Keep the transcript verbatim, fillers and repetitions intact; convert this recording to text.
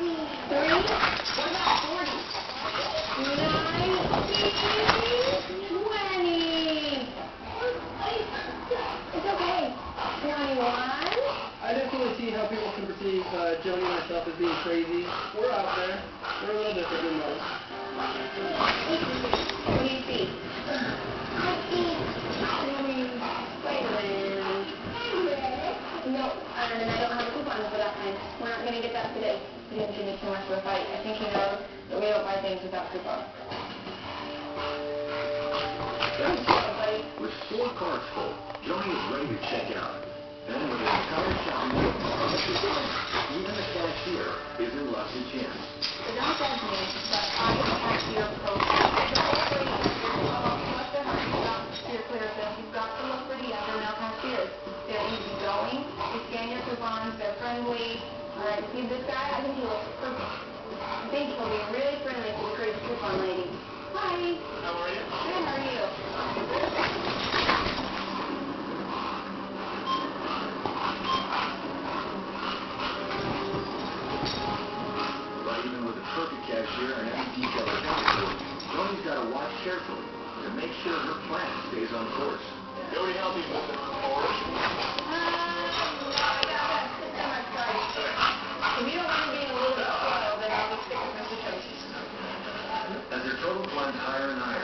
three, forty, nineteen, twenty. It's okay. twenty-one. I definitely see how people can perceive uh, Joni and myself as being crazy. We're out there. We're a little different than most. What do you see? I see three Spider-Man. No, um, and I don't have a coupon for that kind. We're not going to get that today. We didn't need too much for a fight. I think he knows that we don't buy things without coupons. With four cards full, Joni is ready to check out. Then with the entire shopping list on the line, even the cashier is in luck to chance. It all says me, but I am cashier pro. Don't worry, unless they're not stopped, you're clear of them. You've got to look for the other male cashiers. They're easygoing, they scan your coupons, they're friendly. All right, see this guy? I think he looks perfect. I think he'll be really friendly to the crazy coupon lady. Hi. How are you? Good, how are you? Cashier and every detail accounted for, Joni's got to watch carefully to make sure her plan stays on course. Joni, help me with the report. Uh, no, I got that. Sit down, I'm sorry. If you don't mind being a little bit slow, then I'll be sticking with the choices. As her total climbs higher and higher,